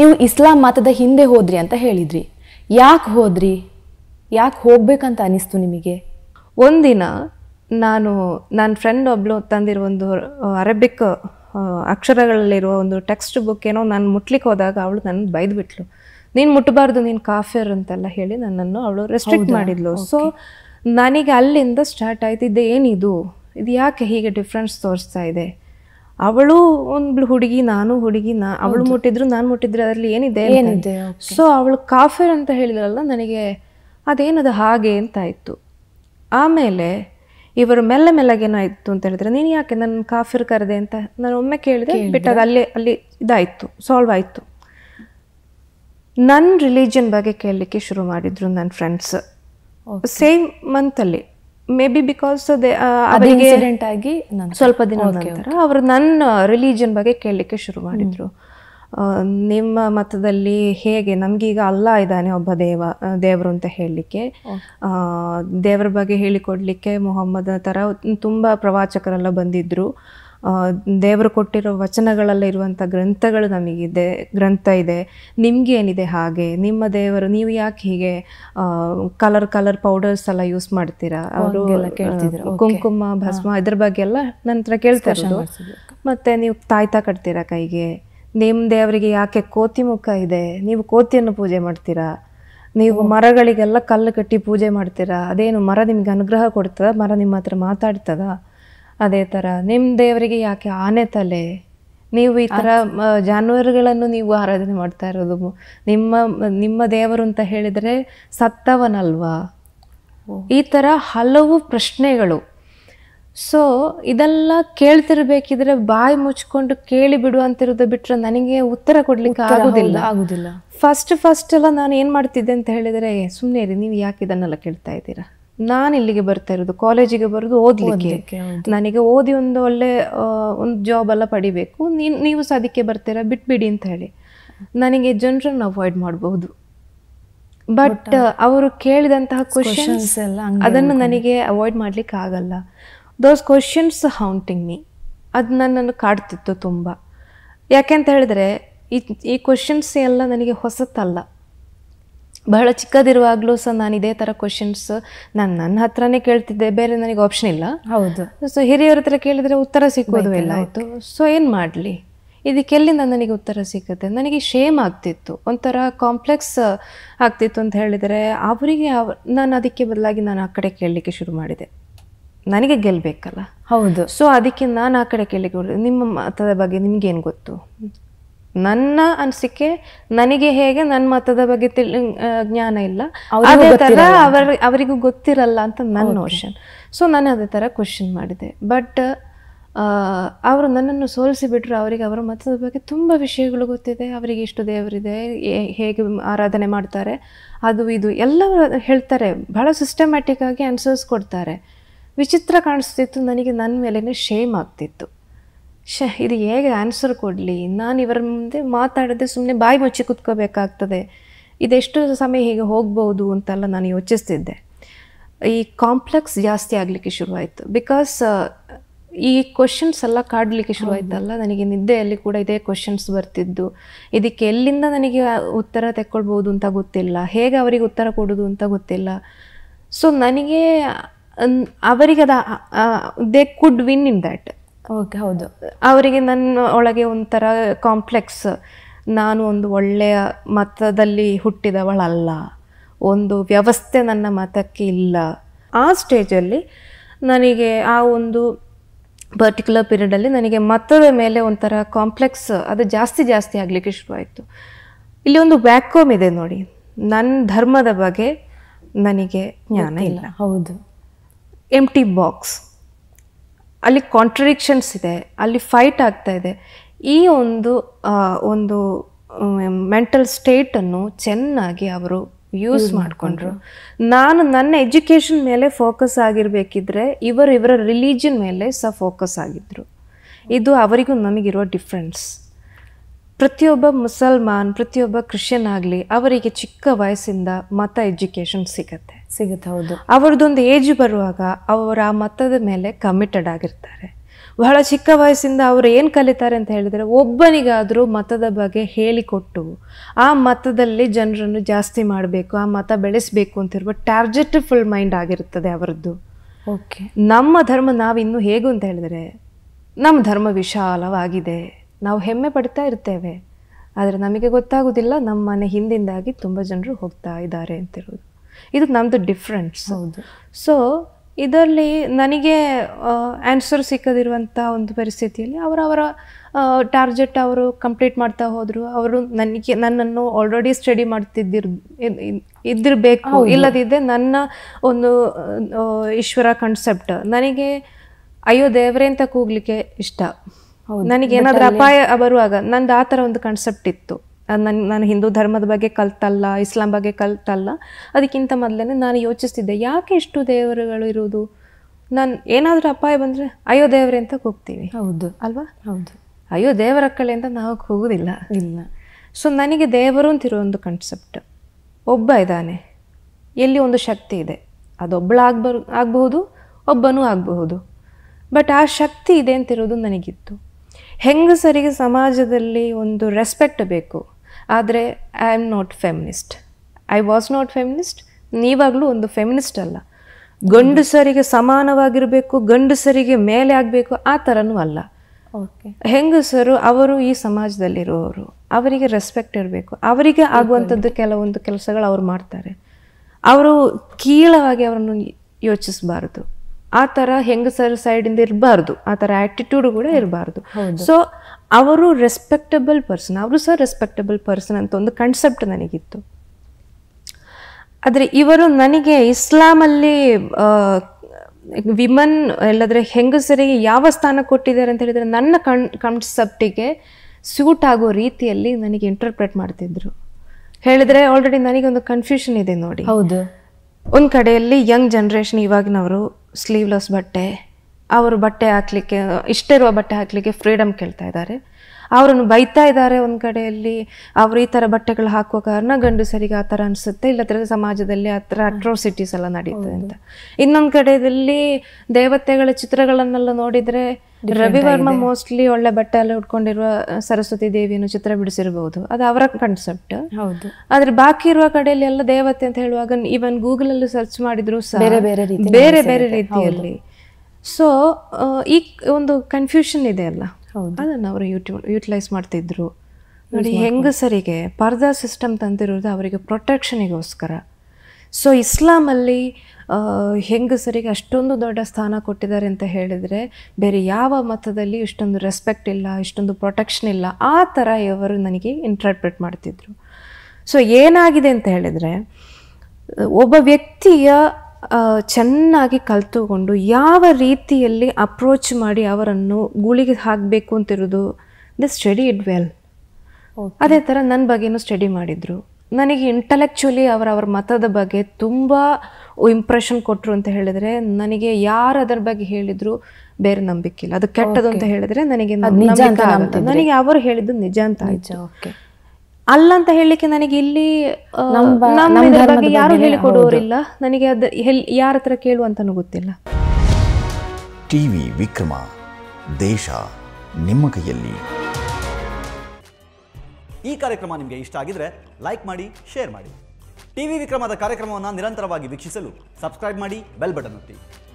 ನೀವು ಇಸ್ಲಾಂ ಮತದ ಹಿಂದೆ ಹೋದ್ರಿ ಅಂತ ಹೇಳಿದ್ರಿ. ಯಾಕೆ ಹೋದ್ರಿ? ಯಾಕೆ ಹೋಗ್ಬೇಕಂತ ಅನಿಸ್ತು ನಿಮಗೆ? ಒಂದಿನ ನಾನು ನನ್ನ ಫ್ರೆಂಡ್ ಒಬ್ಳು ತಂದಿರೋ ಒಂದು ಅರಬಿಕ್ ಅಕ್ಷರಗಳಲ್ಲಿರುವ ಒಂದು ಟೆಕ್ಸ್ಟ್ ಬುಕ್ ಏನೋ ನಾನು ಮುಟ್ಲಿಕ್ಕೆ ಹೋದಾಗ ಅವಳು ನನ್ನ ಬೈದ್ಬಿಟ್ಲು. ನೀನು ಮುಟ್ಟಬಾರ್ದು, ನೀನು ಕಾಫಿರ್ ಅಂತೆಲ್ಲ ಹೇಳಿ ನನ್ನನ್ನು ಅವಳು ರೆಸ್ಟ್ರಿಕ್ಟ್ ಮಾಡಿದ್ಲು. ಸೊ ನನಗೆ ಅಲ್ಲಿಂದ ಸ್ಟಾರ್ಟ್ ಆಯ್ತಿದ್ದೆ, ಏನಿದು, ಇದು ಯಾಕೆ ಹೀಗೆ ಡಿಫ್ರೆನ್ಸ್ ತೋರಿಸ್ತಾ ಇದೆ? ಅವಳು ಒಂದು ಹುಡುಗಿ, ನಾನು ಹುಡುಗಿ, ಅವಳು ಮುಟ್ಟಿದ್ರು ನಾನು ಮುಟ್ಟಿದ್ರೆ ಅದರಲ್ಲಿ ಏನಿದೆ ಏನಿದೆ. ಸೊ ಅವಳು ಕಾಫಿರ್ ಅಂತ ಹೇಳಿದ್ರಲ್ಲ, ನನಗೆ ಅದೇನದು ಹಾಗೆ ಅಂತ ಆಯಿತು. ಆಮೇಲೆ ಇವರು ಮೆಲ್ಲಗೇನಾಯಿತು ಅಂತ ಹೇಳಿದ್ರೆ, ನೀನು ಯಾಕೆ ನನ್ನ ಕಾಫಿರ್ ಕರೆದೆ ಅಂತ ನಾನು ಒಮ್ಮೆ ಕೇಳಿದೆ, ಬಿಟ್ಟು ಅದು ಅಲ್ಲಿ ಇದಾಯಿತು, ಸಾಲ್ವ್ ಆಯಿತು. ನನ್ನ ರಿಲಿಜನ್ ಬಗ್ಗೆ ಕೇಳಲಿಕ್ಕೆ ಶುರು ಮಾಡಿದ್ರು ನನ್ನ ಫ್ರೆಂಡ್ಸ್ ಸೇಮ್ ಮಂತಲ್ಲಿ. ಮೇ ಬಿ ಬಿಕಾಸ್ ಅವರಿಗೆ ಸ್ವಲ್ಪ ದಿನ ನಂತರ ಅವರು ನನ್ನ ರಿಲಿಜನ್ ಬಗ್ಗೆ ಕೇಳಲಿಕ್ಕೆ ಶುರು ಮಾಡಿದರು. ನಿಮ್ಮ ಮತದಲ್ಲಿ ಹೇಗೆ, ನಮಗೀಗ ಅಲ್ಲಾ ಇದ್ದಾನೆ ಒಬ್ಬ ದೇವರು ಅಂತ ಹೇಳಲಿಕ್ಕೆ, ದೇವರ ಬಗ್ಗೆ ಹೇಳಿಕೊಡ್ಲಿಕ್ಕೆ ಮೊಹಮ್ಮದ ಥರ ತುಂಬ ಪ್ರವಾಚಕರೆಲ್ಲ ಬಂದಿದ್ದರು. ದೇವರು ಕೊಟ್ಟಿರೋ ವಚನಗಳೆಲ್ಲ ಇರುವಂಥ ಗ್ರಂಥಗಳು ನಮಗಿದೆ, ಗ್ರಂಥ ಇದೆ, ನಿಮಗೇನಿದೆ ಹಾಗೆ, ನಿಮ್ಮ ದೇವರು ನೀವು ಯಾಕೆ ಹೀಗೆ ಕಲರ್ ಕಲರ್ ಪೌಡರ್ಸ್ ಎಲ್ಲ ಯೂಸ್ ಮಾಡ್ತೀರಾ, ಅವರು ಕುಂಕುಮ ಭಸ್ಮ ಇದ್ರ ಬಗ್ಗೆ ಎಲ್ಲ ನಂತರ ಕೇಳ್ತಾ ಇರೋದು. ಮತ್ತು ನೀವು ತಾಯ್ತಾ ಕಟ್ತೀರಾ ಕೈಗೆ, ನಿಮ್ಮ ದೇವರಿಗೆ ಯಾಕೆ ಕೋತಿ ಮುಖ ಇದೆ, ನೀವು ಕೋತಿಯನ್ನು ಪೂಜೆ ಮಾಡ್ತೀರಾ, ನೀವು ಮರಗಳಿಗೆಲ್ಲ ಕಲ್ಲು ಕಟ್ಟಿ ಪೂಜೆ ಮಾಡ್ತೀರಾ, ಅದೇನು ಮರ ನಿಮ್ಗೆ ಅನುಗ್ರಹ ಕೊಡ್ತದ, ಮರ ನಿಮ್ಮ ಹತ್ರ ಮಾತಾಡ್ತದ? ಅದೇ ಥರ ನಿಮ್ಮ ದೇವರಿಗೆ ಯಾಕೆ ಆನೆ ತಲೆ, ನೀವು ಈ ಥರ ಜಾನುವಾರುಗಳನ್ನು ನೀವು ಆರಾಧನೆ ಮಾಡ್ತಾ ಇರೋದು, ನಿಮ್ಮ ನಿಮ್ಮ ದೇವರು ಅಂತ ಹೇಳಿದರೆ ಸತ್ತವನಲ್ವಾ? ಈ ಥರ ಹಲವು ಪ್ರಶ್ನೆಗಳು. ಸೊ ಇದೆಲ್ಲ ಕೇಳ್ತಿರ್ಬೇಕಿದ್ರೆ ಬಾಯಿ ಮುಚ್ಕೊಂಡು ಕೇಳಿ ಬಿಡುವಂತಿರೋದು ಬಿಟ್ಟರೆ ನನಗೆ ಉತ್ತರ ಕೊಡ್ಲಿಕ್ಕೆ ಆಗುದಿಲ್ಲ. ಫಸ್ಟ್ ಎಲ್ಲ ನಾನು ಏನು ಮಾಡ್ತಿದ್ದೆ ಅಂತ ಹೇಳಿದರೆ, ಸುಮ್ಮನೆ ರೀ, ನೀವು ಯಾಕೆ ಇದನ್ನೆಲ್ಲ ಕೇಳ್ತಾ ಇದ್ದೀರಾ, ನಾನು ಇಲ್ಲಿಗೆ ಬರ್ತಾ ಇರೋದು ಕಾಲೇಜಿಗೆ ಬರೋದು ಓದಲಿಕ್ಕೆ, ನನಗೆ ಓದಿ ಒಂದು ಒಳ್ಳೆ ಒಂದು ಜಾಬ್ ಎಲ್ಲ ಪಡಿಬೇಕು, ನೀವು ಸಹ ಅದಕ್ಕೆ ಬರ್ತೀರಾ, ಬಿಟ್ಬಿಡಿ ಅಂತ ಹೇಳಿ ನನಗೆ ಜನರನ್ನು ಅವಾಯ್ಡ್ ಮಾಡಬಹುದು. ಬಟ್ ಅವರು ಕೇಳಿದಂತಹ ಕ್ವಶನ್ಸ್ ಅದನ್ನು ನನಗೆ ಅವಾಯ್ಡ್ ಮಾಡಲಿಕ್ಕೆ ಆಗಲ್ಲ. ದೋಸ್ ಕ್ವಶನ್ಸ್ ಹೌಂಟಿಂಗ್ ಮೀ, ಅದು ನನ್ನನ್ನು ಕಾಡ್ತಿತ್ತು ತುಂಬ. ಯಾಕೆ ಅಂತ ಹೇಳಿದರೆ ಈ ಕ್ವಶನ್ಸ್ ಎಲ್ಲ ನನಗೆ ಹೊಸತಲ್ಲ. ಬಹಳ ಚಿಕ್ಕದಿರುವಾಗಲೂ ಸಹ ನಾನು ಇದೇ ಥರ ಕ್ವಶನ್ಸ್ ನನ್ನ ಹತ್ರನೇ ಕೇಳ್ತಿದ್ದೆ, ಬೇರೆ ನನಗೆ ಆಪ್ಷನ್ ಇಲ್ಲ. ಹೌದು. ಸೊ ಹಿರಿಯವ್ರ ಹತ್ರ ಕೇಳಿದರೆ ಉತ್ತರ ಸಿಕ್ಕೋದು ಎಲ್ಲ ಆಯಿತು. ಸೊ ಏನು ಮಾಡಲಿ, ಇದಕ್ಕೆಲ್ಲಿಂದ ನನಗೆ ಉತ್ತರ ಸಿಕ್ಕುತ್ತೆ? ನನಗೆ ಶೇಮ್ ಆಗ್ತಿತ್ತು, ಒಂಥರ ಕಾಂಪ್ಲೆಕ್ಸ್ ಆಗ್ತಿತ್ತು ಅಂತ ಹೇಳಿದರೆ ಅವರಿಗೆ ನಾನು ಅದಕ್ಕೆ ಬದಲಾಗಿ ನಾನು ಆ ಕಡೆ ಕೇಳಲಿಕ್ಕೆ ಶುರು ಮಾಡಿದೆ. ನನಗೆ ಗೆಲ್ಲಬೇಕಲ್ಲ. ಹೌದು. ಸೊ ಅದಕ್ಕೆ ನಾನು ಆ ಕಡೆ ಕೇಳಲಿಕ್ಕೆ, ನಿಮ್ಮ ಮತದ ಬಗ್ಗೆ ನಿಮಗೇನು ಗೊತ್ತು, ನನ್ನ ಅನಿಸಿಕೆ ನನಗೆ ಹೇಗೆ ನನ್ನ ಮತದ ಬಗ್ಗೆ ಜ್ಞಾನ ಇಲ್ಲ, ಅದೇ ಥರ ಅವರಿಗೂ ಗೊತ್ತಿರಲ್ಲ ಅಂತ ನನ್ನ ನೋಷನ್. ಸೊ ನಾನು ಅದೇ ಥರ ಕ್ವಶನ್ ಮಾಡಿದೆ. ಬಟ್ ಅವರು ನನ್ನನ್ನು ಸೋಲಿಸಿಬಿಟ್ರು. ಅವರಿಗೆ ಅವರ ಮತದ ಬಗ್ಗೆ ತುಂಬ ವಿಷಯಗಳು ಗೊತ್ತಿದೆ, ಅವರಿಗೆ ಇಷ್ಟು ದೇವರಿದೆ, ಹೇಗೆ ಆರಾಧನೆ ಮಾಡ್ತಾರೆ, ಅದು ಇದು ಎಲ್ಲ ಹೇಳ್ತಾರೆ, ಬಹಳ ಸಿಸ್ಟಮ್ಯಾಟಿಕ್ ಆಗಿ ಆನ್ಸರ್ಸ್ ಕೊಡ್ತಾರೆ. ವಿಚಿತ್ರ ಕಾಣಿಸ್ತಿತ್ತು ನನಗೆ, ನನ್ನ ಮೇಲೇ ಶೇಮ್ ಆಗ್ತಿತ್ತು. ಇದು ಹೇಗೆ ಆನ್ಸರ್ ಕೊಡಲಿ, ನಾನು ಇವರ ಮುಂದೆ ಮಾತಾಡದೆ ಸುಮ್ಮನೆ ಬಾಯಿ ಮುಚ್ಚಿ ಕುತ್ಕೋಬೇಕಾಗ್ತದೆ, ಇದೆಷ್ಟು ಸಮಯ ಹೀಗೆ ಹೋಗ್ಬೋದು ಅಂತೆಲ್ಲ ನಾನು ಯೋಚಿಸ್ತಿದ್ದೆ. ಈ ಕಾಂಪ್ಲೆಕ್ಸ್ ಜಾಸ್ತಿ ಆಗಲಿಕ್ಕೆ ಶುರುವಾಯಿತು. ಬಿಕಾಸ್ ಈ ಕ್ವಶನ್ಸ್ ಎಲ್ಲ ಕಾಡಲಿಕ್ಕೆ ಶುರುವಾಯ್ತಲ್ಲ, ನನಗೆ ನಿದ್ದೆಯಲ್ಲಿ ಕೂಡ ಇದೇ ಕ್ವಶನ್ಸ್ ಬರ್ತಿದ್ದು. ಇದಕ್ಕೆ ಎಲ್ಲಿಂದ ನನಗೆ ಉತ್ತರ ತೆಕ್ಕೊಳ್ಬೋದು ಅಂತ ಗೊತ್ತಿಲ್ಲ, ಹೇಗೆ ಅವರಿಗೆ ಉತ್ತರ ಕೊಡೋದು ಅಂತ ಗೊತ್ತಿಲ್ಲ. ಸೊ ನನಗೆ ಅವರಿಗೆ they could win in that. Okay. ಹೌದು. ಅವರಿಗೆ ನನ್ನ ಒಳಗೆ ಒಂಥರ ಕಾಂಪ್ಲೆಕ್ಸ್, ನಾನು ಒಂದು ಒಳ್ಳೆಯ ಮತದಲ್ಲಿ ಹುಟ್ಟಿದವಳಲ್ಲ, ಒಂದು ವ್ಯವಸ್ಥೆ ನನ್ನ ಮತಕ್ಕೆ ಇಲ್ಲ. ಆ ಸ್ಟೇಜಲ್ಲಿ ನನಗೆ ಆ ಒಂದು ಪರ್ಟಿಕ್ಯುಲರ್ ಪೀರಿಯಡಲ್ಲಿ ನನಗೆ ಮತದ ಮೇಲೆ ಒಂಥರ ಕಾಂಪ್ಲೆಕ್ಸ್ ಅದು ಜಾಸ್ತಿ ಜಾಸ್ತಿ ಆಗಲಿಕ್ಕೆ ಶುರುವಾಯಿತು. ಇಲ್ಲಿ ಒಂದು ವ್ಯಾಕ್ಯೂಮ್ ಇದೆ ನೋಡಿ, ನನ್ನ ಧರ್ಮದ ಬಗ್ಗೆ ನನಗೆ ಜ್ಞಾನ ಇಲ್ಲ. ಹೌದು. ಎಂಟಿ ಬಾಕ್ಸ್, ಅಲ್ಲಿ ಕಾಂಟ್ರಡಿಕ್ಷನ್ಸ್ ಇದೆ, ಅಲ್ಲಿ ಫೈಟ್ ಆಗ್ತಾ ಇದೆ. ಈ ಒಂದು ಮೆಂಟಲ್ ಸ್ಟೇಟನ್ನು ಚೆನ್ನಾಗಿ ಅವರು ಯೂಸ್ ಮಾಡಿಕೊಂಡ್ರು. ನಾನು ನನ್ನ ಎಜುಕೇಷನ್ ಮೇಲೆ ಫೋಕಸ್ ಆಗಿರಬೇಕಿದ್ರೆ ಇವರ ರಿಲಿಜನ್ ಮೇಲೆ ಸಹ ಫೋಕಸ್ ಆಗಿದ್ದರು. ಇದು ಅವರಿಗೂ ನಮಗಿರೋ ಡಿಫ್ರೆನ್ಸ್. ಪ್ರತಿಯೊಬ್ಬ ಮುಸಲ್ಮಾನ್, ಪ್ರತಿಯೊಬ್ಬ ಕ್ರಿಶ್ಚಿಯನ್ ಆಗಲಿ ಅವರಿಗೆ ಚಿಕ್ಕ ವಯಸ್ಸಿಂದ ಮತ ಎಜುಕೇಷನ್ ಸಿಗುತ್ತೆ. ಹೌದು. ಅವ್ರದ್ದೊಂದು ಏಜ್ ಬರುವಾಗ ಅವರು ಆ ಮತದ ಮೇಲೆ ಕಮಿಟೆಡ್ ಆಗಿರ್ತಾರೆ. ಬಹಳ ಚಿಕ್ಕ ವಯಸ್ಸಿಂದ ಅವರು ಏನು ಕಲಿತಾರೆ ಅಂತ ಹೇಳಿದ್ರೆ ಒಬ್ಬನಿಗಾದರೂ ಮತದ ಬಗ್ಗೆ ಹೇಳಿಕೊಟ್ಟು ಆ ಮತದಲ್ಲಿ ಜನರನ್ನು ಜಾಸ್ತಿ ಮಾಡಬೇಕು ಆ ಮತ ಬೆಳೆಸಬೇಕು ಅಂತಿರುವ ಟಾರ್ಗೆಟ್ ಫುಲ್ ಮೈಂಡ್ ಆಗಿರುತ್ತದೆ ಅವರದ್ದು. ಓಕೆ, ನಮ್ಮ ಧರ್ಮ ನಾವಿನ್ನು ಹೇಗೆ ಅಂತ ಹೇಳಿದ್ರೆ ನಮ್ಮ ಧರ್ಮ ವಿಶಾಲವಾಗಿದೆ, ನಾವು ಹೆಮ್ಮೆ ಪಡ್ತಾ ಇರ್ತೇವೆ, ಆದರೆ ನಮಗೆ ಗೊತ್ತಾಗೋದಿಲ್ಲ ನಮ್ಮ ಮನೆ ಹಿಂದಿಂದಾಗಿ ತುಂಬ ಜನರು ಹೋಗ್ತಾ ಇದ್ದಾರೆ ಅಂತಿರೋದು. ಇದು ನಮ್ಮದು ಡಿಫ್ರೆನ್ಸ್. ಹೌದು. ಸೊ ಇದರಲ್ಲಿ ನನಗೆ ಆನ್ಸರ್ ಸಿಕ್ಕದಿರುವಂಥ ಒಂದು ಪರಿಸ್ಥಿತಿಯಲ್ಲಿ ಅವರವರ ಟಾರ್ಗೆಟ್ ಅವರು ಕಂಪ್ಲೀಟ್ ಮಾಡ್ತಾ ಹೋದರು. ಅವರು ನನಗೆ ನನ್ನನ್ನು ಆಲ್ರೆಡಿ ಸ್ಟಡಿ ಇದ್ದಿರಬೇಕು, ಇಲ್ಲದಿದ್ದರೆ ನನ್ನ ಒಂದು ಈಶ್ವರ ಕನ್ಸೆಪ್ಟ್ ನನಗೆ ಅಯ್ಯೋ ದೇವರೇ ಅಂತ ಕೂಗ್ಲಿಕ್ಕೆ ಇಷ್ಟ. ನನಗೆ ಏನಾದರೂ ಅಪಾಯ ಬರುವಾಗ ನಂದು ಆ ಥರ ಒಂದು ಕಾನ್ಸೆಪ್ಟ್ ಇತ್ತು. ನಾನು ಹಿಂದೂ ಧರ್ಮದ ಬಗ್ಗೆ ಕಲ್ತಲ್ಲ, ಇಸ್ಲಾಂ ಬಗ್ಗೆ ಕಲ್ತಲ್ಲ, ಅದಕ್ಕಿಂತ ಮೊದಲೇ ನಾನು ಯೋಚಿಸ್ತಿದ್ದೆ ಯಾಕೆ ಇಷ್ಟು ದೇವರುಗಳು ಇರುವುದು, ನಾನು ಏನಾದರೂ ಅಪಾಯ ಬಂದರೆ ಅಯ್ಯೋ ದೇವರೇ ಅಂತ ಕೂಗ್ತೀವಿ. ಹೌದು ಅಲ್ವಾ? ಹೌದು. ಅಯ್ಯೋ ದೇವರ ಕಳೆ ಅಂತ ನಾವು ಕೂಗುವುದಿಲ್ಲ, ಇಲ್ಲ. ಸೊ ನನಗೆ ದೇವರು ಅಂತಿರೋ ಒಂದು ಕಾನ್ಸೆಪ್ಟ್, ಒಬ್ಬ ಇದ್ದಾನೆ, ಎಲ್ಲಿ ಒಂದು ಶಕ್ತಿ ಇದೆ, ಅದೊಬ್ಬಳಾಗಬಹುದು, ಒಬ್ಬನೂ ಆಗಬಹುದು, ಬಟ್ ಆ ಶಕ್ತಿ ಇದೆ ಅಂತಿರೋದು ನನಗಿತ್ತು. ಹೆಂಗಸರಿಗೆ ಸಮಾಜದಲ್ಲಿ ಒಂದು ರೆಸ್ಪೆಕ್ಟ್ ಬೇಕು, ಆದರೆ I am not feminist, I was not feminist, ನೀವಾಗಲೂ ಒಂದು ಫೆಮಿನಿಸ್ಟ್ ಅಲ್ಲ. ಗಂಡಸರಿಗೆ ಸಮಾನವಾಗಿರಬೇಕು, ಗಂಡಸರಿಗೆ ಮೇಲೆ ಆಗಬೇಕು ಆ ಥರನೂ ಅಲ್ಲ. ಓಕೆ, ಹೆಂಗಸರು ಅವರು ಈ ಸಮಾಜದಲ್ಲಿರೋರು, ಅವರಿಗೆ ರೆಸ್ಪೆಕ್ಟ್ ಇರಬೇಕು, ಅವರಿಗೆ ಆಗುವಂಥದ್ದು ಕೆಲವೊಂದು ಕೆಲಸಗಳು ಅವ್ರು ಮಾಡ್ತಾರೆ, ಅವರು ಕೀಳವಾಗಿ ಅವರನ್ನು ಯೋಚಿಸಬಾರ್ದು, ಆ ಥರ ಹೆಂಗಸರ ಸೈಡಿಂದ ಇರಬಾರ್ದು, ಆ ಥರ ಆ್ಯಟಿಟ್ಯೂಡ್ ಕೂಡ ಇರಬಾರ್ದು. ಸೊ ಅವರು ರೆಸ್ಪೆಕ್ಟಬಲ್ ಪರ್ಸನ್, ಅವರು ಸಹ ರೆಸ್ಪೆಕ್ಟಬಲ್ ಪರ್ಸನ್ ಅಂತ ಒಂದು ಕಾನ್ಸೆಪ್ಟ್ ನನಗಿತ್ತು. ಆದರೆ ಇವರು ನನಗೆ ಇಸ್ಲಾಮಲ್ಲಿ ವಿಮನ್ ಇಲ್ಲದ್ರೆ ಹೆಂಗಸರಿಗೆ ಯಾವ ಸ್ಥಾನ ಕೊಟ್ಟಿದ್ದಾರೆ ಅಂತ ಹೇಳಿದರೆ ನನ್ನ ಕಾನ್ಸೆಪ್ಟಿಗೆ ಸೂಟ್ ಆಗೋ ರೀತಿಯಲ್ಲಿ ನನಗೆ ಇಂಟರ್ಪ್ರೆಟ್ ಮಾಡ್ತಿದ್ರು. ಹೇಳಿದರೆ ಆಲ್ರೆಡಿ ನನಗೆ ಒಂದು ಕನ್ಫ್ಯೂಷನ್ ಇದೆ ನೋಡಿ. ಹೌದು. ಒಂದು ಕಡೆಯಲ್ಲಿ ಯಂಗ್ ಜನ್ರೇಷನ್ ಇವಾಗಿನವರು ಸ್ಲೀವ್ಲೆಸ್ ಬಟ್ಟೆ, ಅವರು ಬಟ್ಟೆ ಹಾಕ್ಲಿಕ್ಕೆ ಇಷ್ಟ ಇರುವ ಬಟ್ಟೆ ಹಾಕಲಿಕ್ಕೆ ಫ್ರೀಡಮ್ ಕೇಳ್ತಾ ಇದ್ದಾರೆ, ಅವರನ್ನು ಬೈತಾ ಇದ್ದಾರೆ. ಒಂದು ಕಡೆಯಲ್ಲಿ ಅವರು ಈ ಥರ ಬಟ್ಟೆಗಳು ಹಾಕುವ ಕಾರಣ ಗಂಡಸರಿಗೆ ಆ ಥರ ಅನಿಸುತ್ತೆ, ಇಲ್ಲದ್ರೆ ಸಮಾಜದಲ್ಲಿ ಆ ಥರ ಅಟ್ರೋಸಿಟೀಸ್ ಎಲ್ಲ ನಡೀತದೆ ಅಂತ. ಇನ್ನೊಂದು ಕಡೆಯಲ್ಲಿ ದೇವತೆಗಳ ಚಿತ್ರಗಳನ್ನೆಲ್ಲ ನೋಡಿದರೆ ರವಿವರ್ಮ ಮೋಸ್ಟ್ಲಿ ಒಳ್ಳೆ ಬಟ್ಟೆ ಎಲ್ಲ ಉಟ್ಕೊಂಡಿರುವ ಸರಸ್ವತಿ ದೇವಿಯನ್ನು ಚಿತ್ರ ಬಿಡಿಸಿರಬಹುದು, ಅದು ಅವರ ಕಾನ್ಸೆಪ್ಟ್. ಹೌದು. ಆದ್ರೆ ಬಾಕಿ ಇರುವ ಕಡೆಯಲ್ಲಿ ಎಲ್ಲ ದೇವತೆ ಅಂತ ಹೇಳುವಾಗ ಈವನ್ ಗೂಗಲ್ ಅಲ್ಲಿ ಸರ್ಚ್ ಮಾಡಿದ್ರು ಬೇರೆ ಬೇರೆ ರೀತಿಯಲ್ಲಿ. ಸೊ ಈ ಒಂದು ಕನ್ಫ್ಯೂಷನ್ ಇದೆ ಅಲ್ಲ, ಅದನ್ನು ಅವರು ಯೂಟಿಲೈಸ್ ಮಾಡ್ತಿದ್ರು ನೋಡಿ. ಹೆಂಗಸರಿಗೆ ಪರ್ದಾ ಸಿಸ್ಟಮ್ ತಂದಿರೋದು ಅವರಿಗೆ ಪ್ರೊಟೆಕ್ಷನಿಗೋಸ್ಕರ. ಸೊ ಇಸ್ಲಾಮಲ್ಲಿ ಹೆಂಗಸರಿಗೆ ಅಷ್ಟೊಂದು ದೊಡ್ಡ ಸ್ಥಾನ ಕೊಟ್ಟಿದ್ದಾರೆ ಅಂತ ಹೇಳಿದರೆ ಬೇರೆ ಯಾವ ಮತದಲ್ಲಿ ಇಷ್ಟೊಂದು ರೆಸ್ಪೆಕ್ಟ್ ಇಲ್ಲ, ಇಷ್ಟೊಂದು ಪ್ರೊಟೆಕ್ಷನ್ ಇಲ್ಲ, ಆ ಥರ ಇವರು ನನಗೆ ಇಂಟರ್ಪ್ರೆಟ್ ಮಾಡ್ತಿದ್ರು. ಸೊ ಏನಾಗಿದೆ ಅಂತ ಹೇಳಿದರೆ ಒಬ್ಬ ವ್ಯಕ್ತಿಯ ಚೆನ್ನಾಗಿ ಕಲ್ತುಕೊಂಡು ಯಾವ ರೀತಿಯಲ್ಲಿ ಅಪ್ರೋಚ್ ಮಾಡಿ ಅವರನ್ನು ಗುಳಿಗೆ ಹಾಕಬೇಕು ಅಂತಿರೋದು, ದ ಸ್ಟಡಿ ಇಟ್ ವೆಲ್. ಅದೇ ಥರ ನನ್ನ ಬಗ್ಗೆನೂ ಸ್ಟಡಿ ಮಾಡಿದರು. ನನಗೆ ಇಂಟಲೆಕ್ಚುಲಿ ಅವರ ಮತದ ಬಗ್ಗೆ ತುಂಬ ಇಂಪ್ರೆಷನ್ ಕೊಟ್ಟರು ಅಂತ ಹೇಳಿದರೆ ನನಗೆ ಯಾರು ಅದರ ಬಗ್ಗೆ ಹೇಳಿದ್ರು ಬೇರೆ ನಂಬಿಕೆ ಇಲ್ಲ, ಅದು ಕೆಟ್ಟದು ಅಂತ ಹೇಳಿದರೆ ನನಗೆ ಅವರು ಹೇಳಿದ್ದು ನಿಜ ಅಂತ ಆಯ್ತು. ಅಲ್ಲ ಅಂತ ಹೇಳಲಿಕ್ಕೆ ನನಗೆ ಇಲ್ಲಿ ನಮ್ಮ ಬಗ್ಗೆ ಯಾರು ಹೇಳಿಕೊಡೋರಿಲ್ಲ, ನನಗೆ ಅದು ಯಾರ ಹತ್ರ ಕೇಳುವಂತನೂ ಗೊತ್ತಿಲ್ಲ. ಟಿವಿ ವಿಕ್ರಮ, ದೇಶ ನಿಮ್ಮ ಕೈಯಲ್ಲಿ. ಈ ಕಾರ್ಯಕ್ರಮ ನಿಮಗೆ ಇಷ್ಟ ಆಗಿದ್ರೆ ಲೈಕ್ ಮಾಡಿ, ಶೇರ್ ಮಾಡಿ. ಟಿವಿ ವಿಕ್ರಮದ ಕಾರ್ಯಕ್ರಮವನ್ನು ನಿರಂತರವಾಗಿ ವೀಕ್ಷಿಸಲು ಸಬ್ಸ್ಕ್ರೈಬ್ ಮಾಡಿ, ಬೆಲ್ ಬಟನ್ ಒತ್ತಿ.